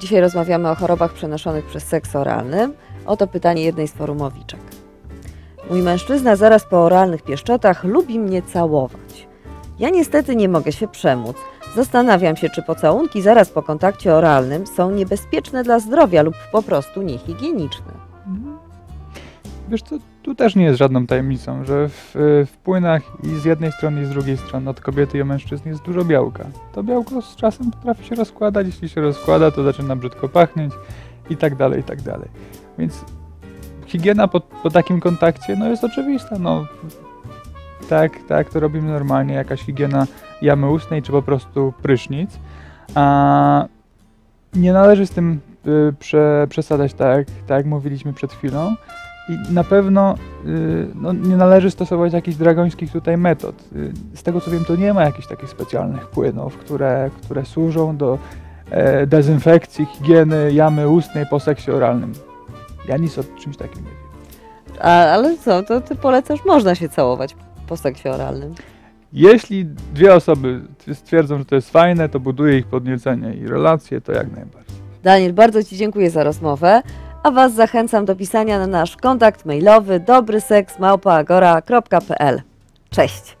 Dzisiaj rozmawiamy o chorobach przenoszonych przez seks oralny. Oto pytanie jednej z forumowiczek. Mój mężczyzna zaraz po oralnych pieszczotach lubi mnie całować. Ja niestety nie mogę się przemóc. Zastanawiam się, czy pocałunki zaraz po kontakcie oralnym są niebezpieczne dla zdrowia lub po prostu niehigieniczne. Wiesz co, tu też nie jest żadną tajemnicą, że w płynach i z jednej strony i z drugiej strony od kobiety i mężczyzn jest dużo białka. To białko z czasem potrafi się rozkładać, jeśli się rozkłada, to zaczyna brzydko pachnieć i tak dalej, i tak dalej. Więc higiena po takim kontakcie no jest oczywista. No. Tak, to robimy normalnie, jakaś higiena jamy ustnej czy po prostu prysznic. A nie należy z tym przesadzać, tak jak mówiliśmy przed chwilą. I na pewno no, nie należy stosować jakichś dragońskich tutaj metod. Z tego co wiem, to nie ma jakichś takich specjalnych płynów, które służą do dezynfekcji, higieny jamy ustnej po seksie oralnym. Ja nic o czymś takim nie wiem. Ale co, to ty polecasz, można się całować po seksie oralnym? Jeśli dwie osoby stwierdzą, że to jest fajne, to buduje ich podniecenie i relacje, to jak najbardziej. Daniel, bardzo ci dziękuję za rozmowę. A was zachęcam do pisania na nasz kontakt mailowy dobryseks@agora.pl. Cześć!